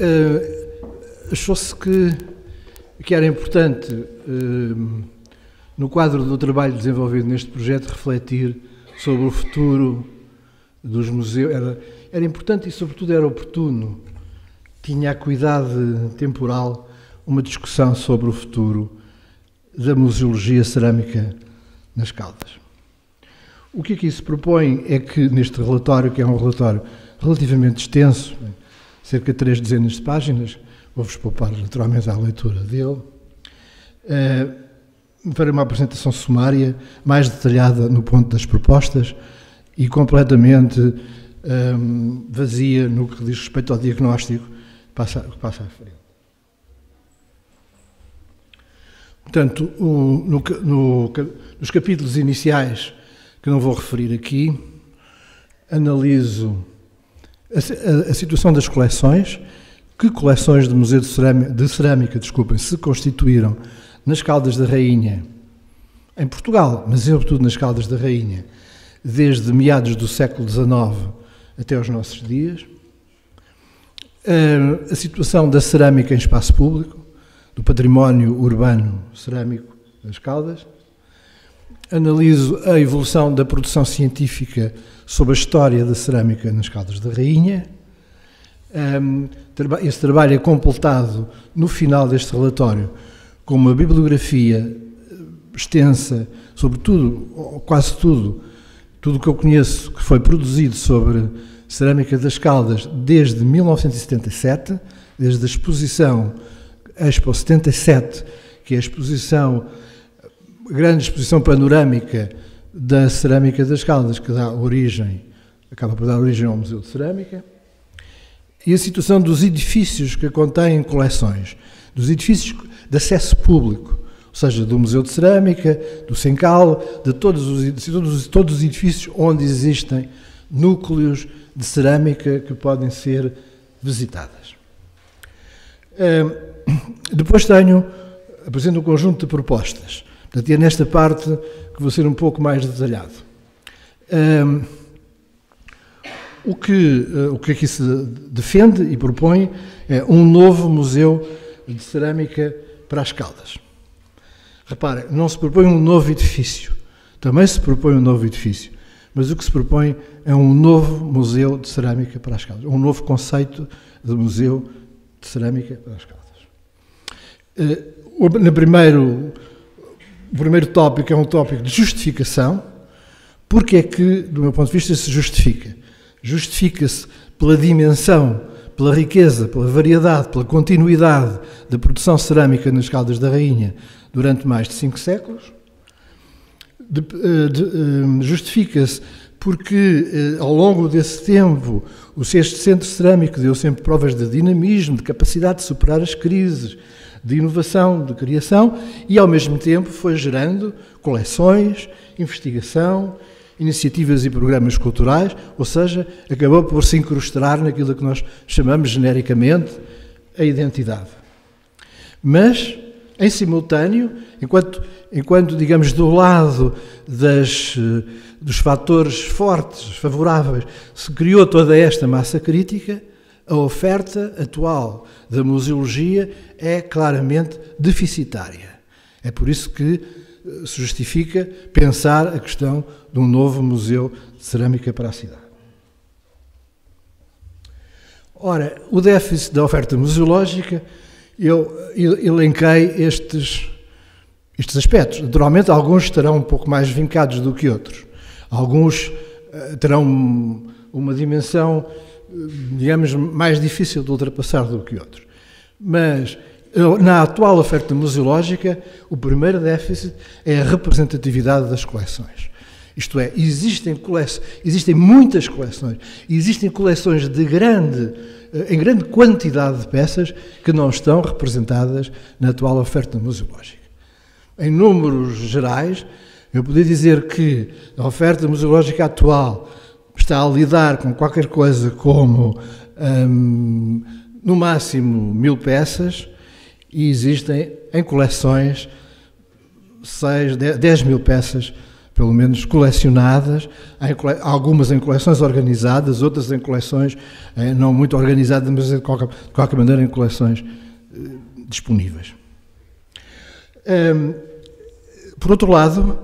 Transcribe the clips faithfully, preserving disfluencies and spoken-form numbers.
Uh, Achou-se que, que era importante, uh, no quadro do trabalho desenvolvido neste projeto, refletir sobre o futuro dos museus. Era, era importante e, sobretudo, era oportuno. Tinha a acuidade temporal uma discussão sobre o futuro da museologia cerâmica nas Caldas. O que aqui se propõe é que, neste relatório, que é um relatório relativamente extenso, cerca de três dezenas de páginas, vou-vos poupar naturalmente à leitura dele, farei uma apresentação sumária, mais detalhada no ponto das propostas e completamente um, vazia no que diz respeito ao diagnóstico que passa, que passa à frente. Portanto, o, no, no, nos capítulos iniciais, que não vou referir aqui, analiso a, a, a situação das coleções, que coleções de Museu de Cerâmica, de cerâmica desculpem, se constituíram nas Caldas da Rainha, em Portugal, mas sobretudo nas Caldas da Rainha, desde meados do século dezanove até aos nossos dias, a, a situação da cerâmica em espaço público, do património urbano cerâmico das Caldas. Analiso a evolução da produção científica sobre a história da cerâmica nas Caldas da Rainha. Esse trabalho é completado no final deste relatório com uma bibliografia extensa sobre tudo, ou quase tudo, tudo o que eu conheço que foi produzido sobre cerâmica das Caldas desde mil novecentos e setenta e sete, desde a exposição Expo setenta e sete, que é a exposição, a grande exposição panorâmica da cerâmica das Caldas, que dá origem, acaba por dar origem ao Museu de Cerâmica, e a situação dos edifícios que contêm coleções, dos edifícios de acesso público, ou seja, do Museu de Cerâmica, do CENCAL, de todos os, de todos, todos os edifícios onde existem núcleos de cerâmica que podem ser visitadas. Um, Depois tenho, apresento um conjunto de propostas. Portanto, é nesta parte que vou ser um pouco mais detalhado. Um, o, que, o que aqui se defende e propõe é um novo museu de cerâmica para as Caldas. Reparem, não se propõe um novo edifício. Também se propõe um novo edifício. Mas o que se propõe é um novo museu de cerâmica para as Caldas. Um novo conceito de museu de cerâmica para as Caldas. Uh, no primeiro, o primeiro tópico é um tópico de justificação. Porque é que, do meu ponto de vista, se justifica? Justifica-se pela dimensão, pela riqueza, pela variedade, pela continuidade da produção cerâmica nas Caldas da Rainha durante mais de cinco séculos. Uh, uh, Justifica-se porque, uh, ao longo desse tempo, o Centro Cerâmico deu sempre provas de dinamismo, de capacidade de superar as crises, de inovação, de criação, e ao mesmo tempo foi gerando coleções, investigação, iniciativas e programas culturais, ou seja, acabou por se incrustar naquilo que nós chamamos genericamente a identidade. Mas, em simultâneo, enquanto, enquanto digamos, do lado das, dos fatores fortes, favoráveis, se criou toda esta massa crítica, a oferta atual da museologia é claramente deficitária. É por isso que se justifica pensar a questão de um novo museu de cerâmica para a cidade. Ora, o déficit da oferta museológica, eu elenquei estes, estes aspectos. Naturalmente, alguns estarão um pouco mais vincados do que outros. Alguns terão uma dimensão, digamos, mais difícil de ultrapassar do que outros. Mas, na atual oferta museológica, o primeiro déficit é a representatividade das coleções. Isto é, existem, coleções, existem muitas coleções, existem coleções de grande, em grande quantidade de peças que não estão representadas na atual oferta museológica. Em números gerais, eu poderia dizer que a oferta museológica atual está a lidar com qualquer coisa como, hum, no máximo, mil peças, e existem em coleções dez mil peças pelo menos colecionadas, algumas em coleções organizadas, outras em coleções não muito organizadas, mas de qualquer, de qualquer maneira em coleções disponíveis. Por outro lado,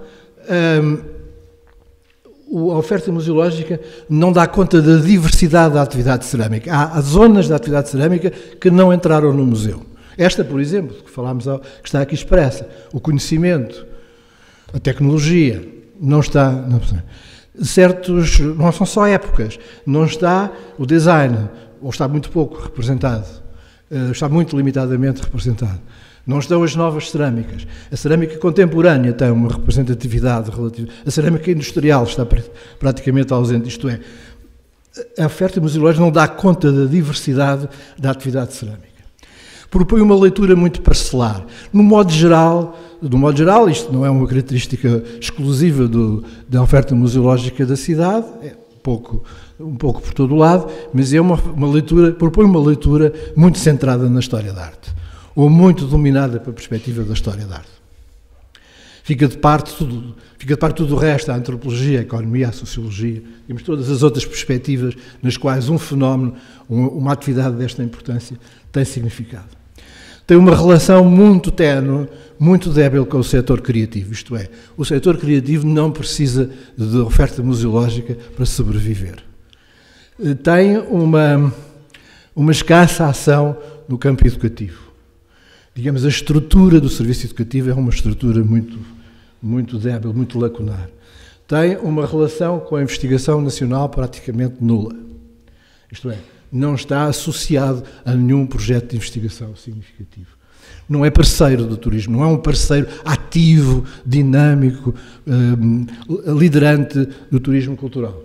a oferta museológica não dá conta da diversidade da atividade cerâmica. Há zonas da atividade cerâmica que não entraram no museu. Esta, por exemplo, que falámos, que está aqui expressa, o conhecimento, a tecnologia, não está... Não, certos, não são só épocas, não está o design, ou está muito pouco representado, está muito limitadamente representado. Não estão as novas cerâmicas. A cerâmica contemporânea tem uma representatividade relativa. A cerâmica industrial está praticamente ausente, isto é, a oferta museológica não dá conta da diversidade da atividade cerâmica. Propõe uma leitura muito parcelar. No modo geral, no modo geral isto não é uma característica exclusiva do, da oferta museológica da cidade, é um pouco, um pouco por todo o lado, mas é uma, uma leitura, propõe uma leitura muito centrada na história da arte, ou muito dominada pela perspectiva da história da arte. Fica de parte tudo, fica de parte tudo o resto, a antropologia, a economia, a sociologia, temos todas as outras perspectivas nas quais um fenómeno, uma atividade desta importância, tem significado. Tem uma relação muito ténue, muito débil com o setor criativo, isto é, o setor criativo não precisa de oferta museológica para sobreviver. Tem uma, uma escassa ação no campo educativo. Digamos, a estrutura do serviço educativo é uma estrutura muito, muito débil, muito lacunar. Tem uma relação com a investigação nacional praticamente nula. Isto é, não está associado a nenhum projeto de investigação significativo. Não é parceiro do turismo, não é um parceiro ativo, dinâmico, liderante do turismo cultural.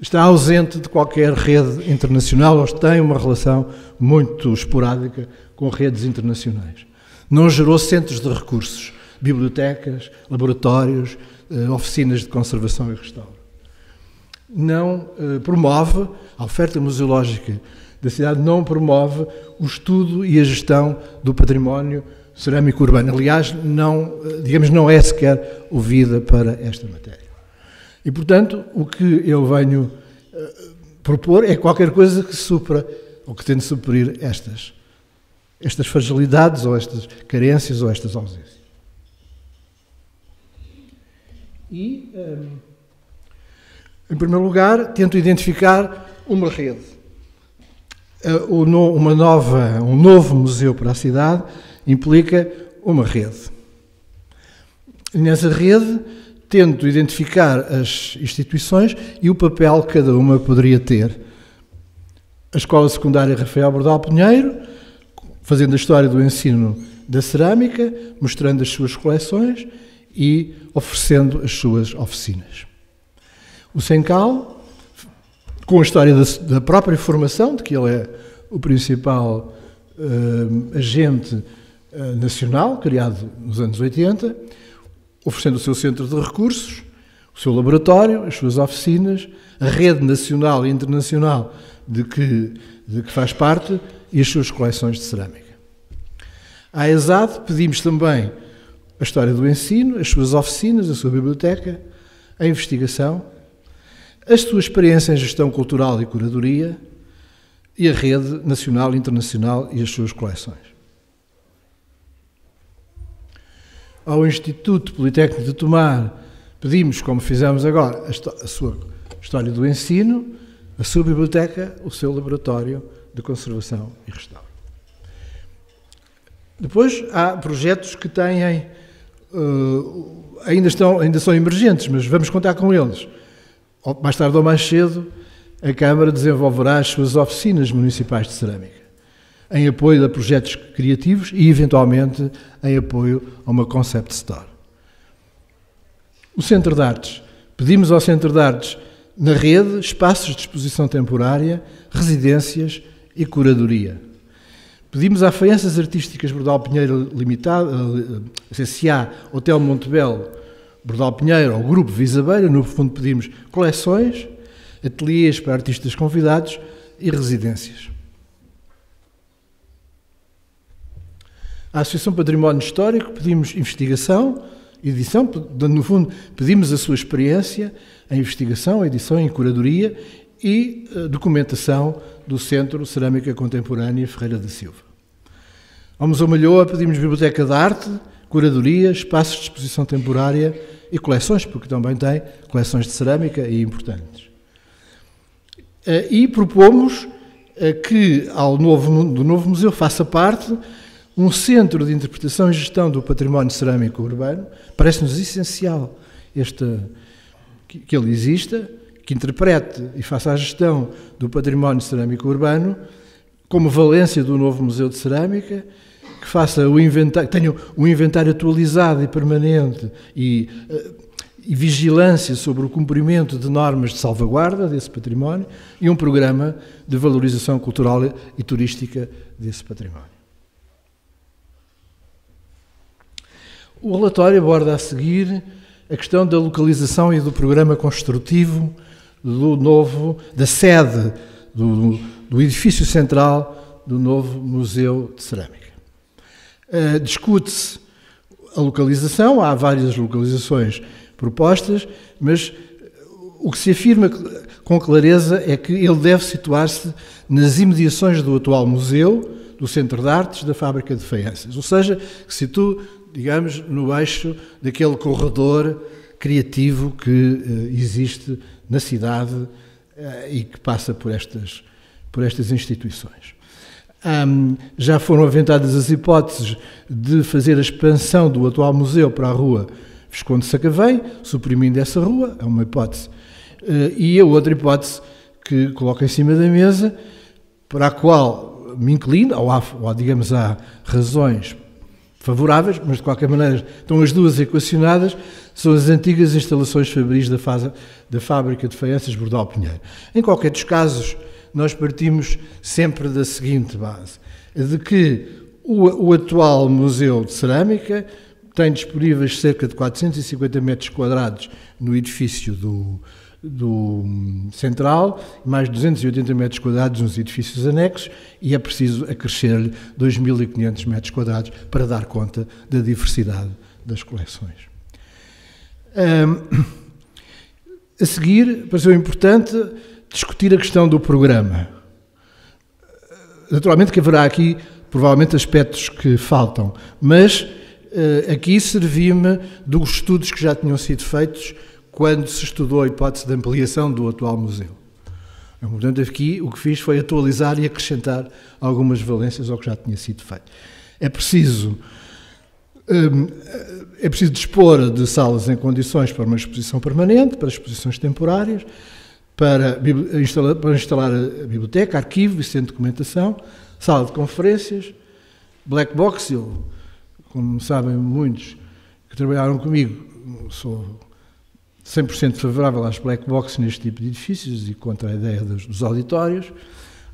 Está ausente de qualquer rede internacional, ou tem uma relação muito esporádica com redes internacionais. Não gerou centros de recursos, bibliotecas, laboratórios, oficinas de conservação e restauro. Não promove, a oferta museológica da cidade não promove o estudo e a gestão do património cerâmico urbano. Aliás, não, digamos, não é sequer ouvida para esta matéria. E, portanto, o que eu venho uh, propor é qualquer coisa que supra, ou que tente suprir estas, estas fragilidades, ou estas carências, ou estas ausências. E, um, em primeiro lugar, tento identificar uma rede, uh, uma nova, um novo museu para a cidade implica uma rede. Nessa rede, tento identificar as instituições e o papel que cada uma poderia ter. A Escola Secundária Rafael Bordalo Pinheiro, fazendo a história do ensino da cerâmica, mostrando as suas coleções e oferecendo as suas oficinas. O CENCAL, com a história da própria formação, de que ele é o principal uh, agente uh, nacional, criado nos anos oitenta, oferecendo o seu centro de recursos, o seu laboratório, as suas oficinas, a rede nacional e internacional de que, de que faz parte e as suas coleções de cerâmica. À E S A D pedimos também a história do ensino, as suas oficinas, a sua biblioteca, a investigação, a sua experiência em gestão cultural e curadoria e a rede nacional e internacional e as suas coleções. Ao Instituto Politécnico de Tomar pedimos, como fizemos agora, a, a sua história do ensino, a sua biblioteca, o seu laboratório de conservação e restauro. Depois há projetos que têm, uh, ainda, estão, ainda são emergentes, mas vamos contar com eles. Mais tarde ou mais cedo, a Câmara desenvolverá as suas oficinas municipais de cerâmica, em apoio a projetos criativos e, eventualmente, em apoio a uma concept store. O Centro de Artes. Pedimos ao Centro de Artes, na rede, espaços de exposição temporária, residências e curadoria. Pedimos à Faianças Artísticas Bordalo Pinheiro Limitada, C C A Hotel Montebello Bordalo Pinheiro, ao Grupo Visabeira, no fundo pedimos coleções, ateliês para artistas convidados e residências. A Associação Património Histórico pedimos investigação, edição, no fundo, pedimos a sua experiência, a investigação, a edição, a curadoria e a documentação do Centro Cerâmica Contemporânea Ferreira da Silva. Ao Museu Malhoa pedimos Biblioteca de Arte, curadoria, espaços de exposição temporária e coleções, porque também tem coleções de cerâmica e importantes. E propomos que ao novo, do novo museu faça parte um centro de interpretação e gestão do património cerâmico urbano. Parece-nos essencial este, que ele exista, que interprete e faça a gestão do património cerâmico urbano como valência do novo Museu de Cerâmica, que faça o inventário, tenha um inventário atualizado e permanente e, e vigilância sobre o cumprimento de normas de salvaguarda desse património e um programa de valorização cultural e turística desse património. O relatório aborda a seguir a questão da localização e do programa construtivo do novo, da sede do, do edifício central do novo Museu de Cerâmica. Uh, discute-se a localização, há várias localizações propostas, mas o que se afirma com clareza é que ele deve situar-se nas imediações do atual museu, do Centro de Artes, da Fábrica de Faianças, ou seja, que situa, digamos, no eixo daquele corredor criativo que uh, existe na cidade uh, e que passa por estas, por estas instituições. Um, já foram aventadas as hipóteses de fazer a expansão do atual museu para a rua Visconde Sacavém, suprimindo essa rua, é uma hipótese. Uh, e a outra hipótese que coloco em cima da mesa, para a qual me inclino, ou há, ou, digamos, há razões favoráveis, mas de qualquer maneira estão as duas equacionadas, são as antigas instalações fabris da, fase, da Fábrica de Faianças Bordalo Pinheiro. Em qualquer dos casos, nós partimos sempre da seguinte base, de que o, o atual Museu de Cerâmica tem disponíveis cerca de quatrocentos e cinquenta metros quadrados no edifício do, do Central, mais duzentos e oitenta metros quadrados nos edifícios anexos, e é preciso acrescer-lhe dois mil e quinhentos metros quadrados para dar conta da diversidade das coleções. Um, a seguir, pareceu importante discutir a questão do programa. Naturalmente que haverá aqui, provavelmente, aspectos que faltam, mas uh, aqui servi-me dos estudos que já tinham sido feitos quando se estudou a hipótese de ampliação do atual museu. Portanto, aqui o que fiz foi atualizar e acrescentar algumas valências ao que já tinha sido feito. É preciso, é preciso dispor de salas em condições para uma exposição permanente, para exposições temporárias, para instalar, para instalar a biblioteca, arquivo e centro de documentação, sala de conferências, black box, eu, como sabem muitos que trabalharam comigo, sou cem por cento favorável às black box neste tipo de edifícios e contra a ideia dos, dos auditórios,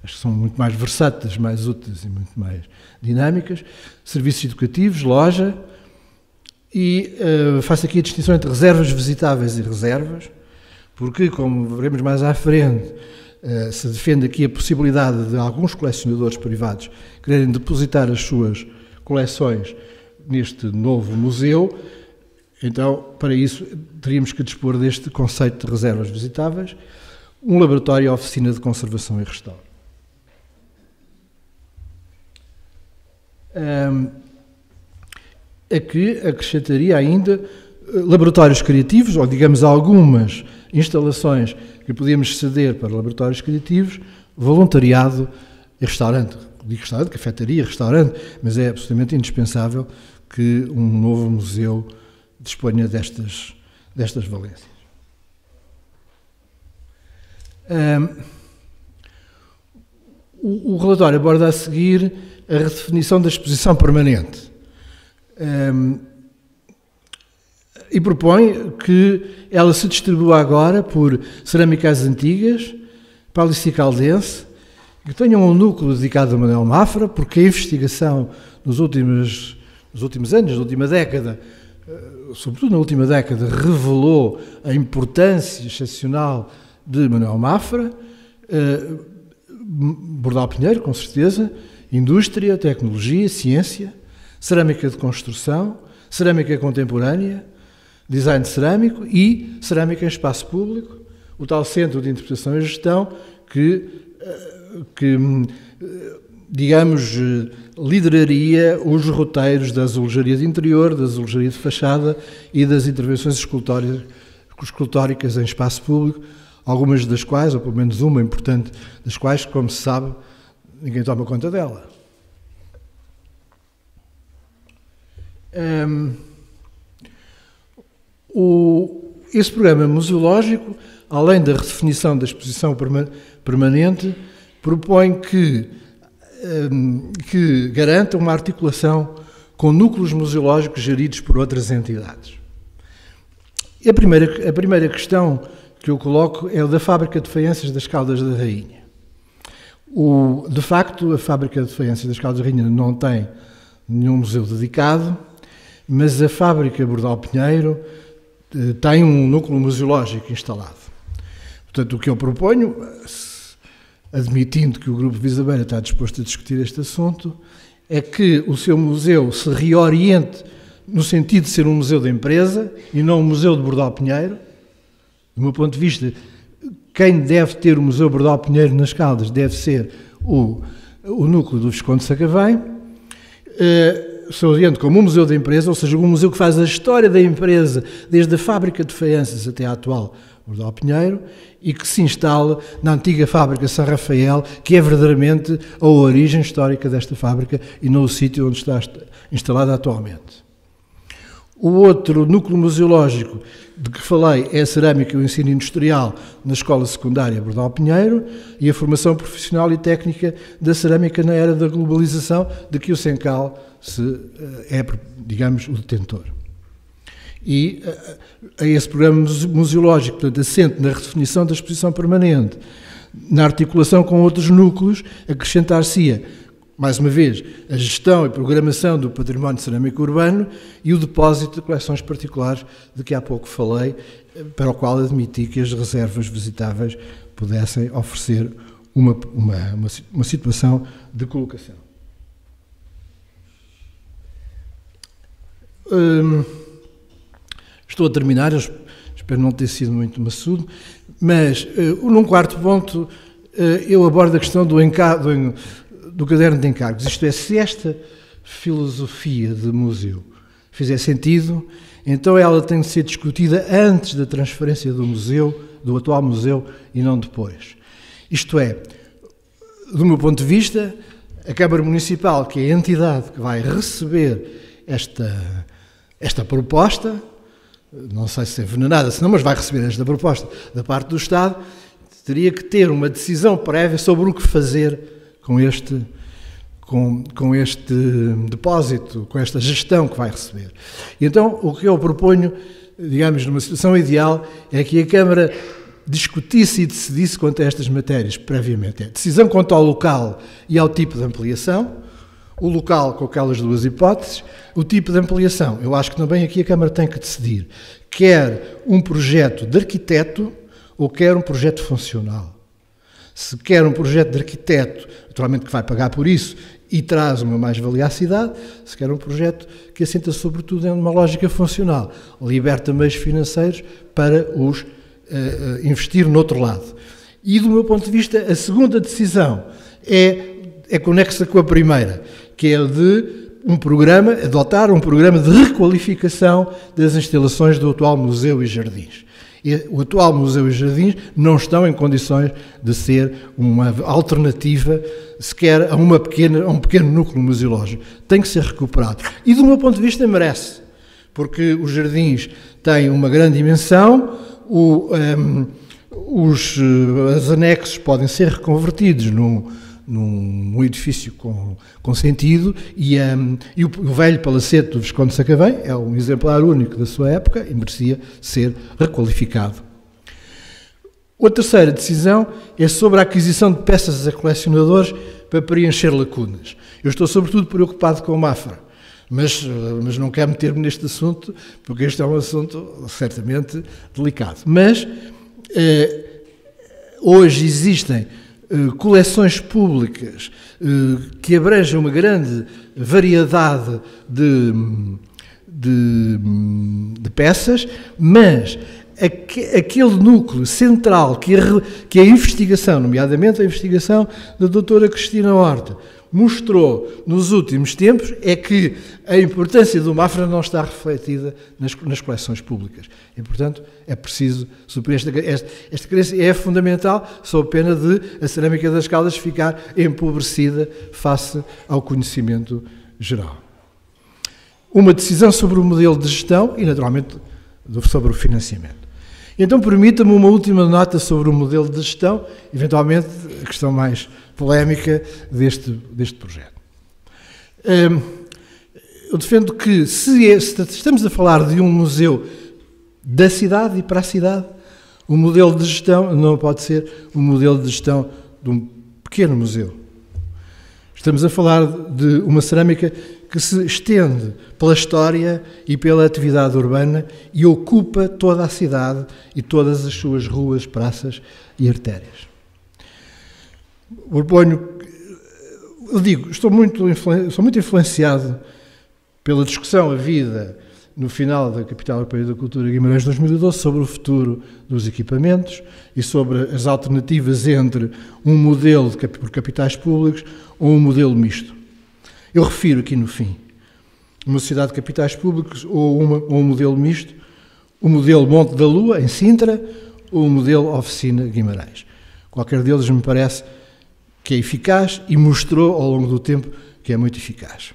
acho que são muito mais versáteis, mais úteis e muito mais dinâmicas, serviços educativos, loja, e uh, faço aqui a distinção entre reservas visitáveis e reservas, porque, como veremos mais à frente, uh, se defende aqui a possibilidade de alguns colecionadores privados quererem depositar as suas coleções neste novo museu. Então, para isso, teríamos que dispor deste conceito de reservas visitáveis, um laboratório e oficina de conservação e restauro. Aqui acrescentaria ainda laboratórios criativos, ou, digamos, algumas instalações que podíamos ceder para laboratórios criativos, voluntariado e restaurante. Digo restaurante, cafetaria, restaurante, mas é absolutamente indispensável que um novo museu disponha destas, destas valências. Um, o, o relatório aborda a seguir a redefinição da exposição permanente um, e propõe que ela se distribua agora por cerâmicas antigas, Palice Caldense, que tenham um núcleo dedicado a Manuel Mafra, porque a investigação nos últimos, nos últimos anos, na última década, sobretudo na última década, revelou a importância excepcional de Manuel Mafra, eh, Bordalo Pinheiro, com certeza, indústria, tecnologia, ciência, cerâmica de construção, cerâmica contemporânea, design cerâmico e cerâmica em espaço público, o tal Centro de Interpretação e Gestão que, que digamos, lideraria os roteiros da azulejaria de interior, da azulejaria de fachada e das intervenções escultóricas, escultóricas em espaço público, algumas das quais, ou pelo menos uma importante das quais, como se sabe, ninguém toma conta dela. Um, o, esse programa museológico, além da redefinição da exposição permanente, propõe que, um, que garanta uma articulação com núcleos museológicos geridos por outras entidades. E a, primeira, a primeira questão que eu coloco é a da fábrica de faianças das Caldas da Rainha. O, de facto, a fábrica de faianças das Caldas da Rainha não tem nenhum museu dedicado, mas a fábrica Bordalo Pinheiro tem um núcleo museológico instalado. Portanto, o que eu proponho, admitindo que o Grupo Visabeira está disposto a discutir este assunto, é que o seu museu se reoriente no sentido de ser um museu da empresa e não um museu de Bordalo Pinheiro. Do meu ponto de vista, quem deve ter o Museu Bordalo Pinheiro nas Caldas deve ser o, o núcleo do Visconde Sacavém, Uh, se oriente como um museu da empresa, ou seja, um museu que faz a história da empresa, desde a fábrica de faianças até a atual Bordalo Pinheiro, e que se instale na antiga fábrica São Rafael, que é verdadeiramente a origem histórica desta fábrica e não o sítio onde está instalada atualmente. O outro núcleo museológico de que falei é a cerâmica e o ensino industrial na Escola Secundária Bordalo Pinheiro e a formação profissional e técnica da cerâmica na era da globalização, de que o CENCAL se, é, digamos, o detentor. E a esse programa museológico, portanto, assente na redefinição da exposição permanente, na articulação com outros núcleos, acrescentar-se-ia, mais uma vez, a gestão e programação do património cerâmico urbano e o depósito de coleções particulares, de que há pouco falei, para o qual admiti que as reservas visitáveis pudessem oferecer uma, uma, uma, uma situação de colocação. Hum, estou a terminar, espero não ter sido muito maçudo, mas uh, num quarto ponto uh, eu abordo a questão do encargo, do caderno de encargos, isto é, se esta filosofia de museu fizer sentido, então ela tem de ser discutida antes da transferência do museu, do atual museu, e não depois. Isto é, do meu ponto de vista, a Câmara Municipal, que é a entidade que vai receber esta, esta proposta, não sei se é venerada, senão, mas vai receber esta proposta da parte do Estado, teria que ter uma decisão prévia sobre o que fazer com este, com, com este depósito, com esta gestão que vai receber. E então, o que eu proponho, digamos, numa situação ideal, é que a Câmara discutisse e decidisse quanto a estas matérias previamente. É decisão quanto ao local e ao tipo de ampliação, o local com aquelas duas hipóteses, o tipo de ampliação. Eu acho que também aqui a Câmara tem que decidir, quer um projeto de arquiteto ou quer um projeto funcional. Se quer um projeto de arquiteto, naturalmente que vai pagar por isso e traz uma mais-valia à cidade, se quer um projeto que assenta sobretudo em uma lógica funcional, liberta meios financeiros para os uh, uh, investir no outro lado. E, do meu ponto de vista, a segunda decisão é, é conexa com a primeira, que é de um programa, adotar um programa de requalificação das instalações do atual museu e jardins. O atual museu e jardins não estão em condições de ser uma alternativa sequer a, uma pequena, a um pequeno núcleo museológico. Tem que ser recuperado. E, do meu ponto de vista, merece, porque os jardins têm uma grande dimensão, o, um, os, os anexos podem ser reconvertidos num, num edifício com, com sentido, e, um, e o, o velho palacete do Visconde Sacavém é um exemplar único da sua época e merecia ser requalificado. A terceira decisão é sobre a aquisição de peças a colecionadores para preencher lacunas. Eu estou sobretudo preocupado com o Mafra, mas, mas não quero meter-me neste assunto, porque este é um assunto certamente delicado. Mas eh, hoje existem coleções públicas que abrangem uma grande variedade de, de, de peças, mas aquele núcleo central que a, que a investigação, nomeadamente a investigação da doutora Cristina Horta, mostrou nos últimos tempos é que a importância do Mafra não está refletida nas, nas coleções públicas. E, portanto, é preciso superar esta, esta, esta crença. É fundamental, sob pena de a cerâmica das Caldas ficar empobrecida face ao conhecimento geral. Uma decisão sobre o modelo de gestão e, naturalmente, sobre o financiamento. Então, permita-me uma última nota sobre o modelo de gestão, eventualmente a questão mais polémica deste, deste projeto. Eu defendo que, se estamos a falar de um museu da cidade e para a cidade, o modelo de gestão não pode ser um modelo de gestão de um pequeno museu. Estamos a falar de uma cerâmica que se estende pela história e pela atividade urbana e ocupa toda a cidade e todas as suas ruas, praças e artérias. Proponho, eu digo, estou muito, sou muito influenciado pela discussão havida no final da Capital Europeia da Cultura Guimarães dois mil e doze sobre o futuro dos equipamentos e sobre as alternativas entre um modelo de, por capitais públicos ou um modelo misto. Eu refiro aqui no fim, uma sociedade de capitais públicos ou, uma, ou um modelo misto, o modelo Monte da Lua, em Sintra, ou o modelo Oficina Guimarães. Qualquer deles me parece que é eficaz e mostrou ao longo do tempo que é muito eficaz.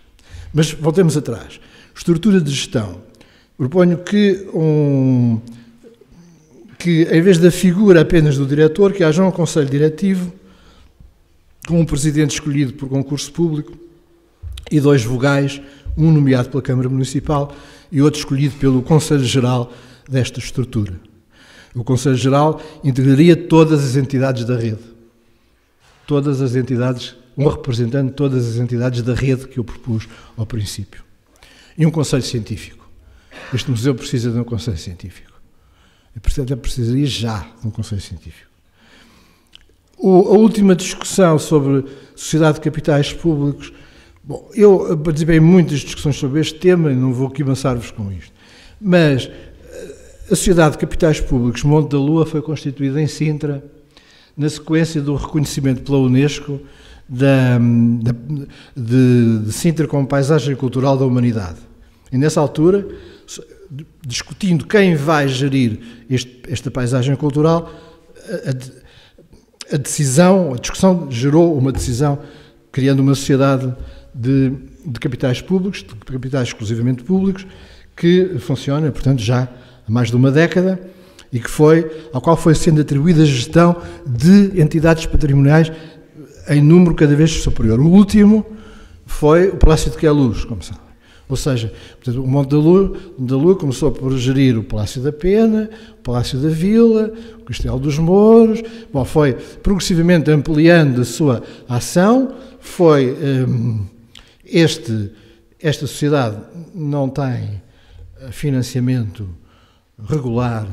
Mas voltemos atrás. Estrutura de gestão. Proponho que, um, que em vez da figura apenas do diretor, que haja um conselho diretivo, com um presidente escolhido por concurso público, e dois vogais, um nomeado pela Câmara Municipal e outro escolhido pelo Conselho Geral desta estrutura. O Conselho Geral integraria todas as entidades da rede. Todas as entidades, um representante de todas as entidades da rede que eu propus ao princípio. E um Conselho Científico. Este museu precisa de um Conselho Científico. E, portanto, precisaria já de um Conselho Científico. O, a última discussão sobre sociedade de capitais públicos. Bom, eu participei em muitas discussões sobre este tema e não vou aqui amassar-vos com isto, mas a Sociedade de Capitais Públicos Monte da Lua foi constituída em Sintra na sequência do reconhecimento pela Unesco da, da, de, de Sintra como Paisagem Cultural da Humanidade. E nessa altura, discutindo quem vai gerir este, esta paisagem cultural, a, a decisão, a discussão gerou uma decisão criando uma sociedade De, de capitais públicos, de capitais exclusivamente públicos, que funciona, portanto, já há mais de uma década e que foi, ao qual foi sendo atribuída a gestão de entidades patrimoniais em número cada vez superior. O último foi o Palácio de Queluz, como sabem. Ou seja, portanto, o Monte da Lua, da Lua começou por gerir o Palácio da Pena, o Palácio da Vila, o Castelo dos Mouros. Bom, foi progressivamente ampliando a sua ação, foi... Hum, Este, esta sociedade não tem financiamento regular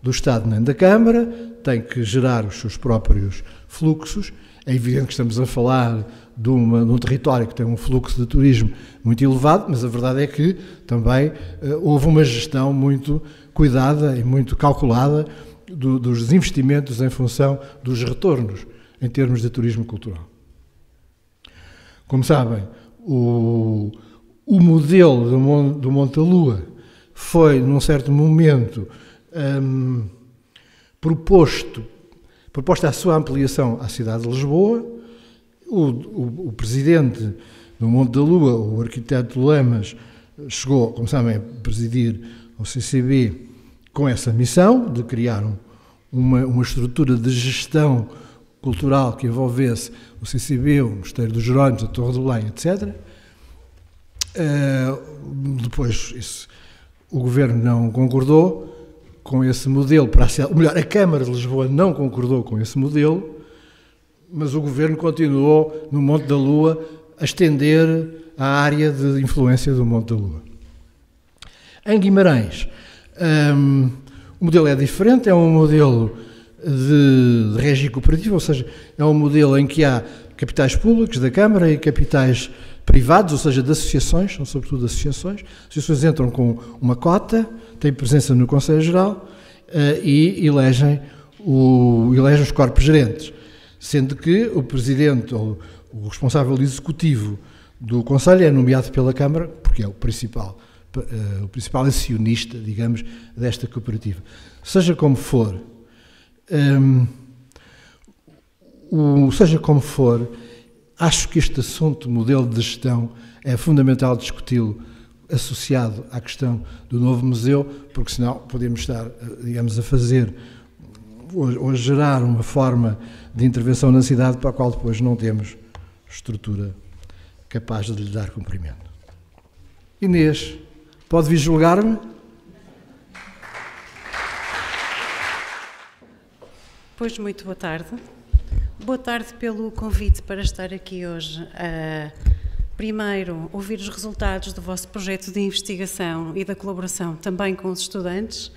do Estado nem da Câmara, tem que gerar os seus próprios fluxos. É evidente que estamos a falar de, uma, de um território que tem um fluxo de turismo muito elevado, mas a verdade é que também uh, houve uma gestão muito cuidada e muito calculada do, dos investimentos em função dos retornos em termos de turismo cultural. Como sabem, O, o modelo do, Mon, do Monte da Lua foi, num certo momento, hum, proposto, proposta a sua ampliação à cidade de Lisboa. O, o, o presidente do Monte da Lua, o arquiteto Lamas, chegou, como sabem, a presidir ao C C B com essa missão de criar um, uma, uma estrutura de gestão cultural que envolvesse o C C B, o Mosteiro dos Jerónimos, a Torre de Belém, etcétera. Uh, depois, isso, o Governo não concordou com esse modelo, para a, ou melhor, a Câmara de Lisboa não concordou com esse modelo, mas o Governo continuou no Monte da Lua a estender a área de influência do Monte da Lua. Em Guimarães, um, o modelo é diferente, é um modelo de, de régie cooperativa, ou seja, é um modelo em que há capitais públicos da Câmara e capitais privados, ou seja, de associações, são sobretudo associações. Associações entram com uma cota, têm presença no Conselho Geral uh, e elegem, o, elegem os corpos gerentes, sendo que o presidente ou o responsável executivo do Conselho é nomeado pela Câmara, porque é o principal, uh, o principal acionista, digamos, desta cooperativa. Seja como for, um, o, seja como for, acho que este assunto, modelo de gestão, é fundamental discuti-lo associado à questão do novo museu, porque senão podemos estar, digamos, a fazer ou a gerar uma forma de intervenção na cidade para a qual depois não temos estrutura capaz de lhe dar cumprimento. Inês, pode vir julgar-me? Pois, muito boa tarde. Boa tarde pelo convite para estar aqui hoje. Uh, primeiro, ouvir os resultados do vosso projeto de investigação e da colaboração também com os estudantes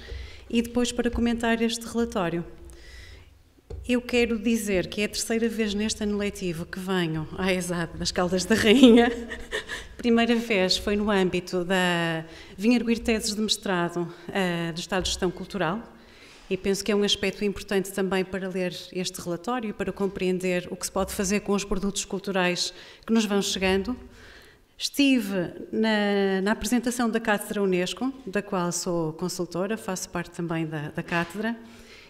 e depois para comentar este relatório. Eu quero dizer que é a terceira vez neste ano letivo que venho à ESAD das Caldas da Rainha. Primeira vez foi no âmbito da Vim arguir teses de mestrado uh, do Estado de Gestão Cultural. E penso que é um aspecto importante também para ler este relatório, para compreender o que se pode fazer com os produtos culturais que nos vão chegando. Estive na, na apresentação da Cátedra Unesco, da qual sou consultora, faço parte também da, da Cátedra,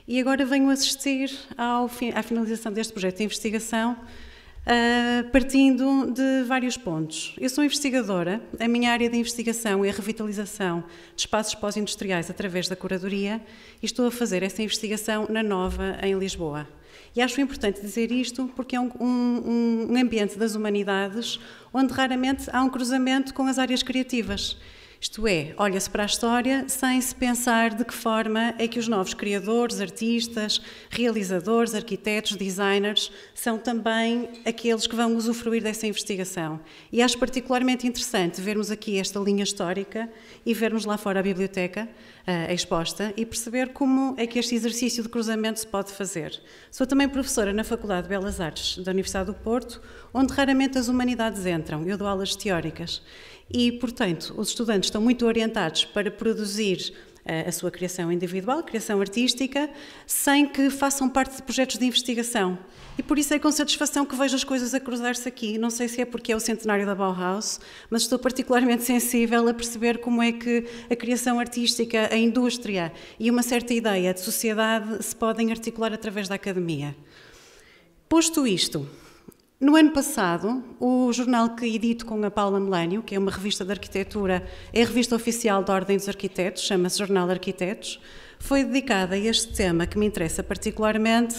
e agora venho assistir ao, à finalização deste projeto de investigação, uh, partindo de vários pontos. Eu sou investigadora, a minha área de investigação é a revitalização de espaços pós-industriais através da curadoria, e estou a fazer essa investigação na Nova, em Lisboa. E acho importante dizer isto porque é um, um, um ambiente das humanidades onde raramente há um cruzamento com as áreas criativas. Isto é, olha-se para a história sem se pensar de que forma é que os novos criadores, artistas, realizadores, arquitetos, designers, são também aqueles que vão usufruir dessa investigação. E acho particularmente interessante vermos aqui esta linha histórica e vermos lá fora a biblioteca uh, exposta e perceber como é que este exercício de cruzamento se pode fazer. Sou também professora na Faculdade de Belas Artes da Universidade do Porto, onde raramente as humanidades entram. Eu dou aulas teóricas. E, portanto, os estudantes estão muito orientados para produzir a, a sua criação individual, criação artística, sem que façam parte de projetos de investigação. E por isso é com satisfação que vejo as coisas a cruzar-se aqui. Não sei se é porque é o centenário da Bauhaus, mas estou particularmente sensível a perceber como é que a criação artística, a indústria e uma certa ideia de sociedade se podem articular através da academia. Posto isto, no ano passado, o jornal que edito com a Paula Melânio, que é uma revista de arquitetura, é a revista oficial da Ordem dos Arquitetos, chama-se Jornal Arquitetos, foi dedicada a este tema que me interessa particularmente,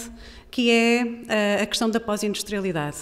que é a questão da pós-industrialidade.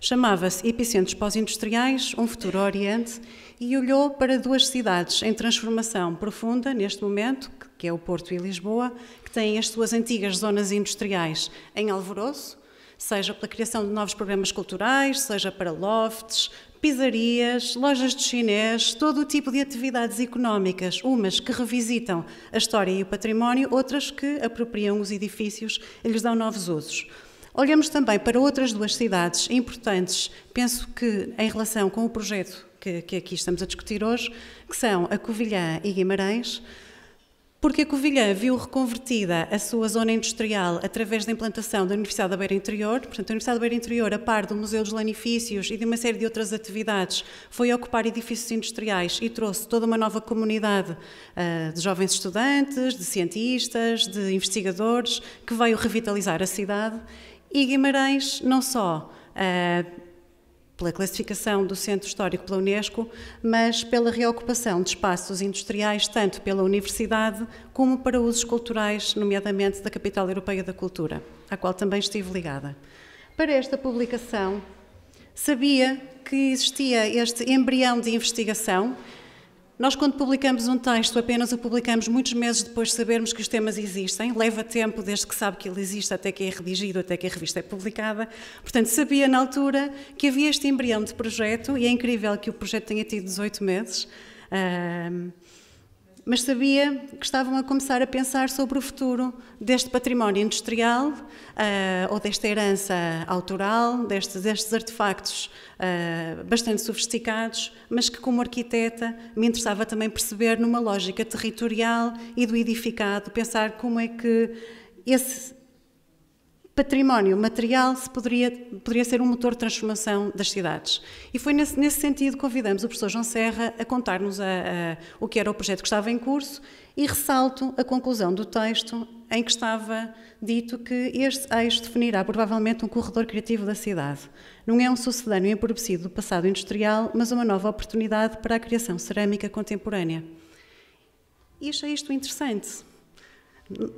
Chamava-se Epicentros Pós-Industriais, um Futuro Oriente, e olhou para duas cidades em transformação profunda neste momento, que é o Porto e Lisboa, que têm as suas antigas zonas industriais em alvoroço, seja pela criação de novos programas culturais, seja para lofts, pizzarias, lojas de chinês, todo o tipo de atividades económicas, umas que revisitam a história e o património, outras que apropriam os edifícios e lhes dão novos usos. Olhamos também para outras duas cidades importantes, penso que em relação com o projeto que, que aqui estamos a discutir hoje, que são a Covilhã e Guimarães, porque a Covilhã viu reconvertida a sua zona industrial através da implantação da Universidade da Beira Interior. Portanto, a Universidade da Beira Interior, a par do Museu dos Lanifícios e de uma série de outras atividades, foi ocupar edifícios industriais e trouxe toda uma nova comunidade uh, de jovens estudantes, de cientistas, de investigadores, que veio revitalizar a cidade. E Guimarães, não só Uh, pela classificação do Centro Histórico pela Unesco, mas pela reocupação de espaços industriais, tanto pela Universidade como para usos culturais, nomeadamente da Capital Europeia da Cultura, à qual também estive ligada. Para esta publicação, sabia que existia este embrião de investigação. Nós, quando publicamos um texto, apenas o publicamos muitos meses depois de sabermos que os temas existem. Leva tempo, desde que sabe que ele existe, até que é redigido, até que a revista é publicada. Portanto, sabia na altura que havia este embrião de projeto, e é incrível que o projeto tenha tido dezoito meses. Um, mas sabia que estavam a começar a pensar sobre o futuro deste património industrial uh, ou desta herança autoral, destes, destes artefactos uh, bastante sofisticados, mas que como arquiteta me interessava também perceber numa lógica territorial e do edificado, pensar como é que esse património material se poderia, poderia ser um motor de transformação das cidades. E foi nesse, nesse sentido que convidamos o professor João Serra a contar-nos a, a, o que era o projeto que estava em curso, e ressalto a conclusão do texto em que estava dito que este eixo definirá provavelmente um corredor criativo da cidade. Não é um sucedâneo empobrecido do passado industrial, mas uma nova oportunidade para a criação cerâmica contemporânea. E achei isto interessante.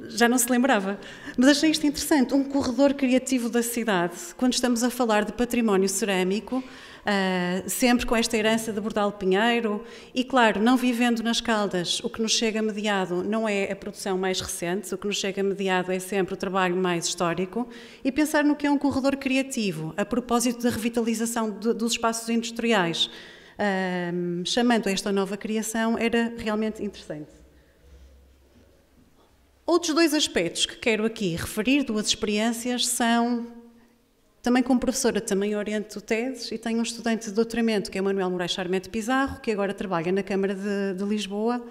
Já não se lembrava, mas achei isto interessante, um corredor criativo da cidade, quando estamos a falar de património cerâmico, uh, sempre com esta herança de Bordalo Pinheiro, e claro, não vivendo nas Caldas, o que nos chega mediado não é a produção mais recente, o que nos chega mediado é sempre o trabalho mais histórico, e pensar no que é um corredor criativo, a propósito da revitalização de, dos espaços industriais, uh, chamando esta nova criação, era realmente interessante. Outros dois aspectos que quero aqui referir, duas experiências, são, também como professora, também oriento teses e tenho um estudante de doutoramento que é Manuel Moraes Charmete Pizarro, que agora trabalha na Câmara de, de Lisboa,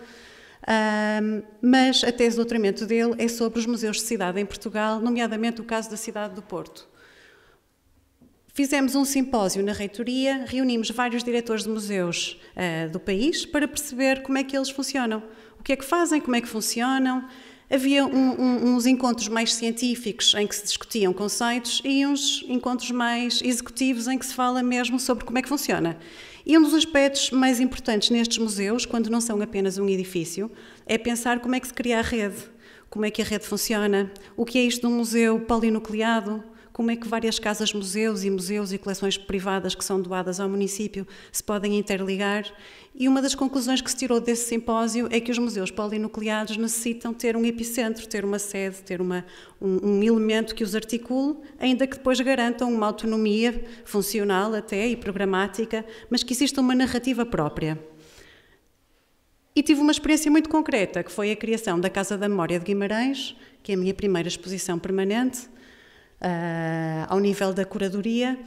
um, mas a tese de doutoramento dele é sobre os museus de cidade em Portugal, nomeadamente o caso da cidade do Porto. Fizemos um simpósio na reitoria, reunimos vários diretores de museus uh, do país para perceber como é que eles funcionam, o que é que fazem, como é que funcionam. Havia um, um, uns encontros mais científicos em que se discutiam conceitos e uns encontros mais executivos em que se fala mesmo sobre como é que funciona. E um dos aspectos mais importantes nestes museus, quando não são apenas um edifício, é pensar como é que se cria a rede, como é que a rede funciona, o que é isto de um museu polinucleado, como é que várias casas-museus e museus e coleções privadas que são doadas ao município se podem interligar. E uma das conclusões que se tirou desse simpósio é que os museus polinucleados necessitam ter um epicentro, ter uma sede, ter uma, um, um elemento que os articule, ainda que depois garantam uma autonomia funcional até e programática, mas que exista uma narrativa própria. E tive uma experiência muito concreta, que foi a criação da Casa da Memória de Guimarães, que é a minha primeira exposição permanente, Uh, ao nível da curadoria,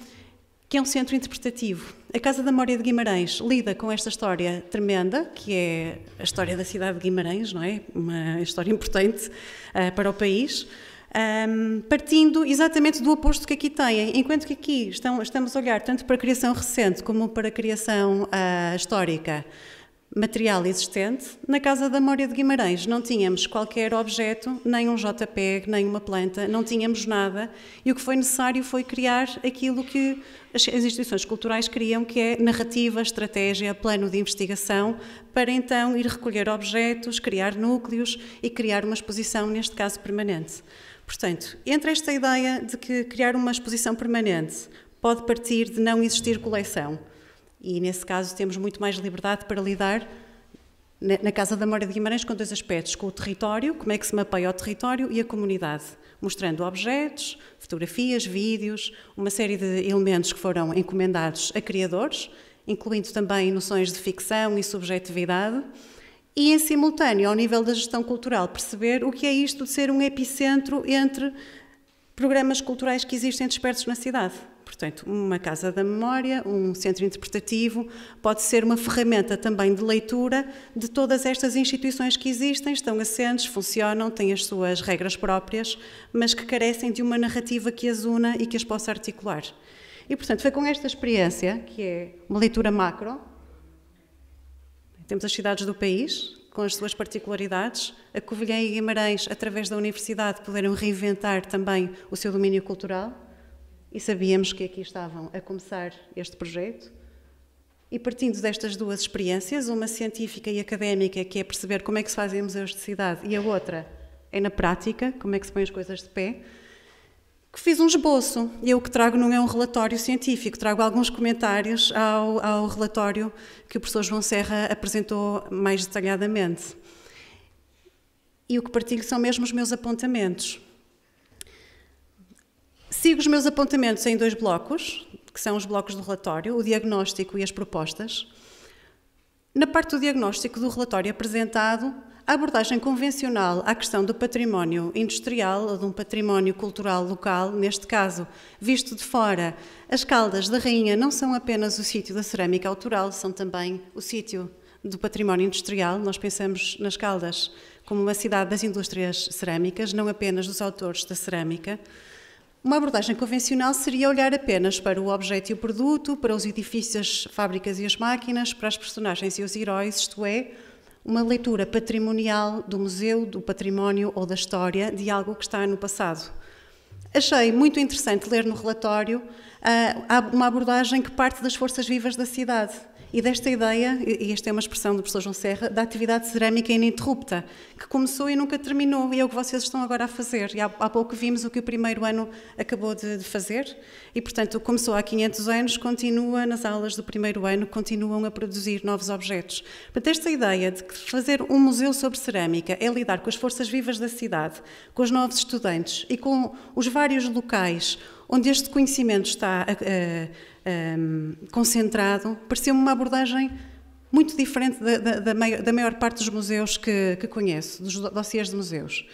que é um centro interpretativo. A Casa da Memória de Guimarães lida com esta história tremenda, que é a história da cidade de Guimarães, não é? Uma história importante uh, para o país, um, partindo exatamente do oposto que aqui têm. Enquanto que aqui estão, estamos a olhar tanto para a criação recente como para a criação uh, histórica, material existente, na Casa da Moura de Guimarães não tínhamos qualquer objeto, nem um J P E G, nem uma planta, não tínhamos nada, e o que foi necessário foi criar aquilo que as instituições culturais criam, que é narrativa, estratégia, plano de investigação, para então ir recolher objetos, criar núcleos e criar uma exposição, neste caso permanente. Portanto, entre esta ideia de que criar uma exposição permanente pode partir de não existir coleção, e, nesse caso, temos muito mais liberdade para lidar, na Casa da Moura de Guimarães, com dois aspectos, com o território, como é que se mapeia o território, e a comunidade, mostrando objetos, fotografias, vídeos, uma série de elementos que foram encomendados a criadores, incluindo também noções de ficção e subjetividade, e, em simultâneo, ao nível da gestão cultural, perceber o que é isto de ser um epicentro entre programas culturais que existem dispersos na cidade. Portanto, uma Casa da Memória, um centro interpretativo, pode ser uma ferramenta também de leitura de todas estas instituições que existem, estão assentes, funcionam, têm as suas regras próprias, mas que carecem de uma narrativa que as una e que as possa articular. E, portanto, foi com esta experiência, que é uma leitura macro, temos as cidades do país, com as suas particularidades, a Covilhã e Guimarães, através da universidade, puderam reinventar também o seu domínio cultural, e sabíamos que aqui estavam a começar este projeto. E partindo destas duas experiências, uma científica e académica, que é perceber como é que se fazem museus de cidade, e a outra é na prática, como é que se põem as coisas de pé, que fiz um esboço. Eu o que trago não é um relatório científico, trago alguns comentários ao, ao relatório que o professor João Serra apresentou mais detalhadamente. E o que partilho são mesmo os meus apontamentos. Sigo os meus apontamentos em dois blocos, que são os blocos do relatório, o diagnóstico e as propostas. Na parte do diagnóstico do relatório apresentado, a abordagem convencional à questão do património industrial ou de um património cultural local, neste caso, visto de fora, as Caldas da Rainha não são apenas o sítio da cerâmica autoral, são também o sítio do património industrial. Nós pensamos nas Caldas como uma cidade das indústrias cerâmicas, não apenas dos autores da cerâmica. Uma abordagem convencional seria olhar apenas para o objeto e o produto, para os edifícios, fábricas e as máquinas, para as personagens e os heróis, isto é, uma leitura patrimonial do museu, do património ou da história de algo que está no passado. Achei muito interessante ler no relatório uh, uma abordagem que parte das forças vivas da cidade e desta ideia, e esta é uma expressão do professor João Serra, da atividade cerâmica ininterrupta, que começou e nunca terminou, e é o que vocês estão agora a fazer. E há, há pouco vimos o que o primeiro ano acabou de, de fazer, e portanto começou há quinhentos anos, continua nas aulas do primeiro ano, continuam a produzir novos objetos. Portanto, esta ideia de que fazer um museu sobre cerâmica é lidar com as forças vivas da cidade, com os novos estudantes e com os vários locais onde este conhecimento está uh, um, concentrado, pareceu-me uma abordagem muito diferente da, da, da, maior, da maior parte dos museus que, que conheço, dos dossiês de museus.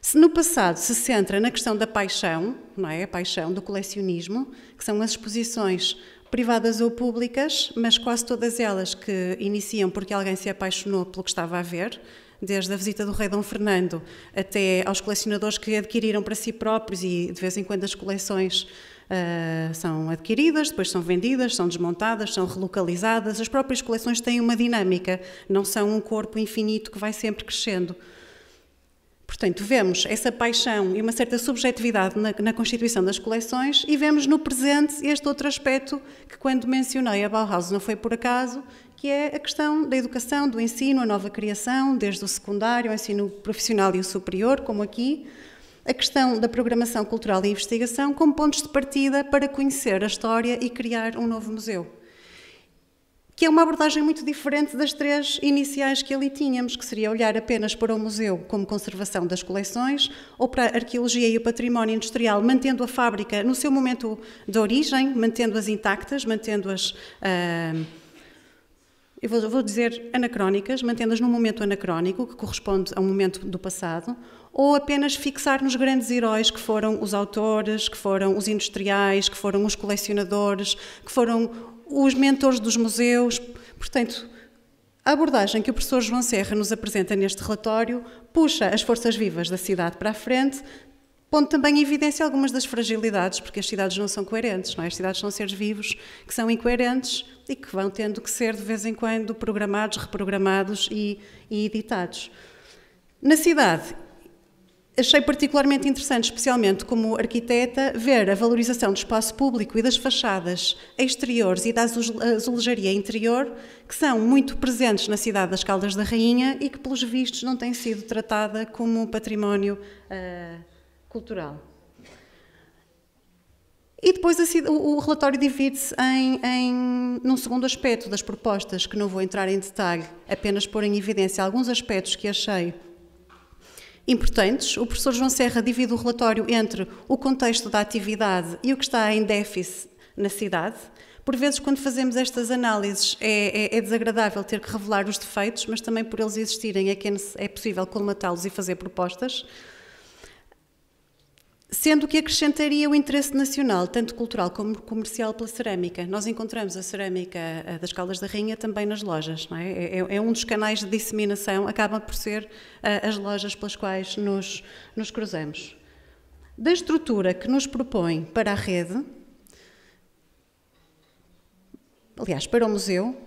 Se no passado se centra na questão da paixão, não é? A paixão do colecionismo, que são as exposições privadas ou públicas, mas quase todas elas que iniciam porque alguém se apaixonou pelo que estava a ver, desde a visita do rei Dom Fernando até aos colecionadores que adquiriram para si próprios, e de vez em quando as coleções uh, são adquiridas, depois são vendidas, são desmontadas, são relocalizadas. As próprias coleções têm uma dinâmica, não são um corpo infinito que vai sempre crescendo. Portanto, vemos essa paixão e uma certa subjetividade na, na constituição das coleções, e vemos no presente este outro aspecto que, quando mencionei a Bauhaus, não foi por acaso, que é a questão da educação, do ensino, a nova criação, desde o secundário, o ensino profissional e o superior, como aqui, a questão da programação cultural e investigação como pontos de partida para conhecer a história e criar um novo museu, que é uma abordagem muito diferente das três iniciais que ali tínhamos, que seria olhar apenas para o museu como conservação das coleções, ou para a arqueologia e o património industrial, mantendo a fábrica no seu momento de origem, mantendo-as intactas, mantendo-as... Uh, eu vou, vou dizer anacrónicas, mantendo-as num momento anacrónico, que corresponde a um momento do passado, ou apenas fixar nos grandes heróis que foram os autores, que foram os industriais, que foram os colecionadores, que foram os mentores dos museus. Portanto, a abordagem que o professor João Serra nos apresenta neste relatório puxa as forças vivas da cidade para a frente, pondo também em evidência algumas das fragilidades, porque as cidades não são coerentes, não é? As cidades são seres vivos que são incoerentes e que vão tendo que ser, de vez em quando, programados, reprogramados e, e editados. Na cidade, achei particularmente interessante, especialmente como arquiteta, ver a valorização do espaço público e das fachadas exteriores e da azulejaria interior, que são muito presentes na cidade das Caldas da Rainha e que, pelos vistos, não tem sido tratada como património uh, cultural. E depois o relatório divide-se em, em, num segundo aspecto das propostas, que não vou entrar em detalhe, apenas pôr em evidência alguns aspectos que achei importantes. O professor João Serra divide o relatório entre o contexto da atividade e o que está em déficit na cidade. Por vezes, quando fazemos estas análises, é, é, é desagradável ter que revelar os defeitos, mas também por eles existirem é que é possível colmatá-los e fazer propostas. Sendo que acrescentaria o interesse nacional, tanto cultural como comercial, pela cerâmica. Nós encontramos a cerâmica das Caldas da Rainha também nas lojas, não é? É, é um dos canais de disseminação, acabam por ser uh, as lojas pelas quais nos, nos cruzamos. Da estrutura que nos propõe para a rede, aliás, para o museu,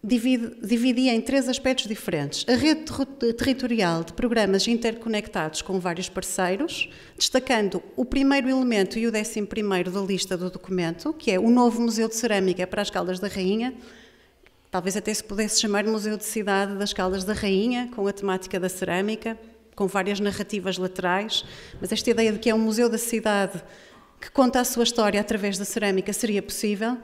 Divide, dividia em três aspectos diferentes. A rede ter territorial de programas interconectados com vários parceiros, destacando o primeiro elemento e o décimo primeiro da lista do documento, que é o novo Museu de Cerâmica para as Caldas da Rainha, talvez até se pudesse chamar Museu de Cidade das Caldas da Rainha, com a temática da cerâmica, com várias narrativas laterais, mas esta ideia de que é um museu da cidade que conta a sua história através da cerâmica seria possível.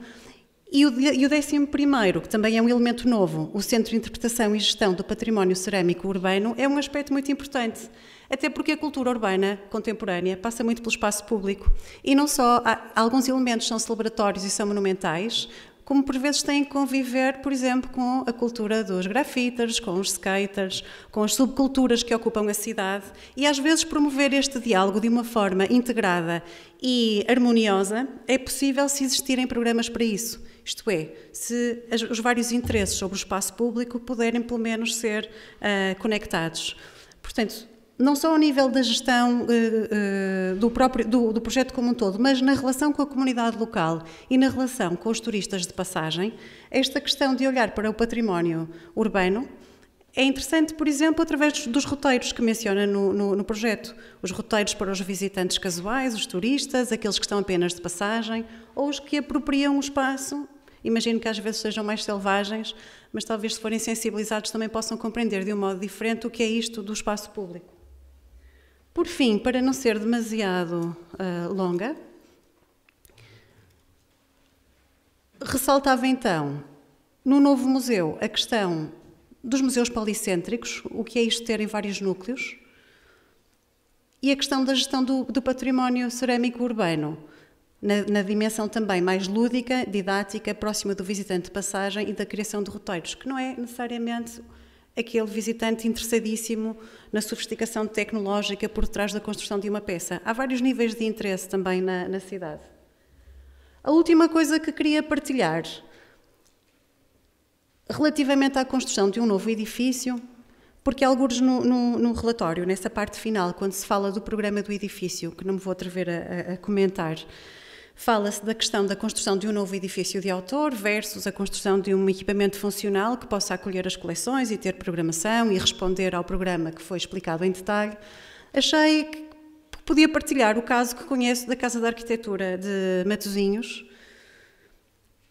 E o décimo primeiro, que também é um elemento novo, o Centro de Interpretação e Gestão do Património Cerâmico Urbano, é um aspecto muito importante, até porque a cultura urbana contemporânea passa muito pelo espaço público, e não só, há, alguns elementos são celebratórios e são monumentais, como por vezes têm que conviver, por exemplo, com a cultura dos grafiters, com os skaters, com as subculturas que ocupam a cidade, e às vezes promover este diálogo de uma forma integrada e harmoniosa é possível se existirem programas para isso, isto é, se os vários interesses sobre o espaço público puderem pelo menos ser uh, conectados. Portanto, não só ao nível da gestão uh, uh, do, próprio, do, do projeto como um todo, mas na relação com a comunidade local e na relação com os turistas de passagem, esta questão de olhar para o património urbano é interessante, por exemplo, através dos roteiros que menciona no, no, no projeto. Os roteiros para os visitantes casuais, os turistas, aqueles que estão apenas de passagem, ou os que apropriam o espaço. Imagino que às vezes sejam mais selvagens, mas talvez se forem sensibilizados também possam compreender de um modo diferente o que é isto do espaço público. Por fim, para não ser demasiado uh, longa, ressaltava então, no novo museu, a questão dos museus policêntricos, o que é isto terem vários núcleos, e a questão da gestão do, do património cerâmico urbano, na, na dimensão também mais lúdica, didática, próxima do visitante de passagem e da criação de roteiros, que não é necessariamente aquele visitante interessadíssimo na sofisticação tecnológica por trás da construção de uma peça. Há vários níveis de interesse também na, na cidade. A última coisa que queria partilhar, relativamente à construção de um novo edifício, porque alguns no, no, no relatório, nessa parte final, quando se fala do programa do edifício, que não me vou atrever a, a comentar, fala-se da questão da construção de um novo edifício de autor versus a construção de um equipamento funcional que possa acolher as coleções e ter programação e responder ao programa que foi explicado em detalhe. Achei que podia partilhar o caso que conheço da Casa da Arquitetura de Matosinhos,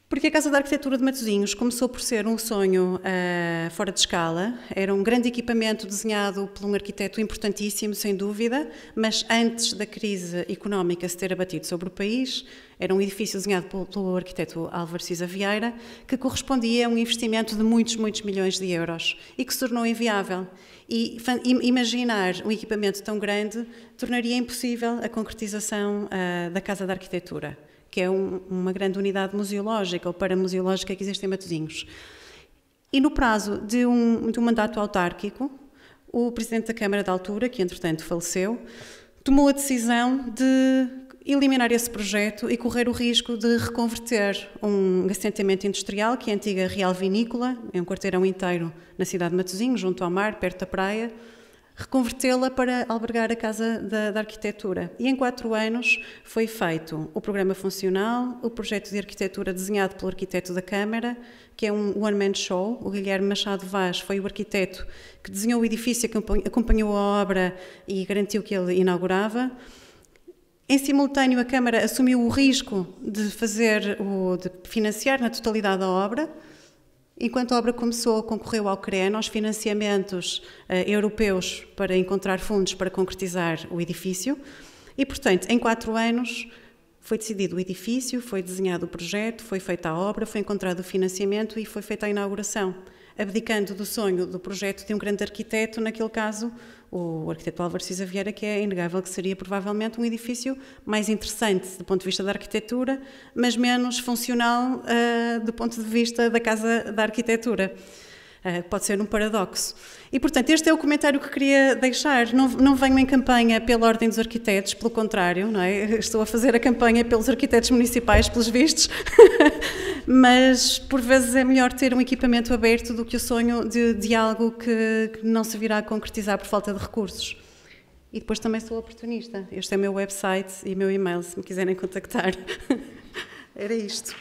porque a Casa da Arquitetura de Matosinhos começou por ser um sonho uh, fora de escala. Era um grande equipamento desenhado por um arquiteto importantíssimo, sem dúvida, mas antes da crise económica se ter abatido sobre o país, era um edifício desenhado pelo, pelo arquiteto Álvaro Siza Vieira, que correspondia a um investimento de muitos, muitos milhões de euros e que se tornou inviável. E imaginar um equipamento tão grande tornaria impossível a concretização uh, da Casa da Arquitetura, que é um, uma grande unidade museológica ou paramuseológica que existe em Matosinhos. E no prazo de um, de um mandato autárquico, o Presidente da Câmara da altura, que entretanto faleceu, tomou a decisão de eliminar esse projeto e correr o risco de reconverter um assentamento industrial, que é a antiga Real Vinícola, é um quarteirão inteiro na cidade de Matosinhos, junto ao mar, perto da praia, reconvertê-la para albergar a Casa da, da Arquitetura. E em quatro anos foi feito o programa funcional, o projeto de arquitetura desenhado pelo arquiteto da Câmara, que é um one-man show. O Guilherme Machado Vaz foi o arquiteto que desenhou o edifício, que acompanhou a obra e garantiu que ele inaugurava. Em simultâneo, a Câmara assumiu o risco de, fazer o, de financiar na totalidade a obra. Enquanto a obra começou, concorreu ao CREN, aos financiamentos uh, europeus para encontrar fundos para concretizar o edifício. E, portanto, em quatro anos foi decidido o edifício, foi desenhado o projeto, foi feita a obra, foi encontrado o financiamento e foi feita a inauguração, abdicando do sonho do projeto de um grande arquiteto, naquele caso, o arquiteto Álvaro Siza Vieira, que é inegável que seria provavelmente um edifício mais interessante do ponto de vista da arquitetura, mas menos funcional uh, do ponto de vista da Casa da Arquitetura. Uh, pode ser um paradoxo. E, portanto, este é o comentário que queria deixar. Não, não venho em campanha pela Ordem dos Arquitetos, pelo contrário, não é? Estou a fazer a campanha pelos arquitetos municipais, pelos vistos. Mas, por vezes, é melhor ter um equipamento aberto do que o sonho de, de algo que, que não se virá a concretizar por falta de recursos. E depois também sou oportunista. Este é o meu website e o meu e-mail, se me quiserem contactar. Era isto.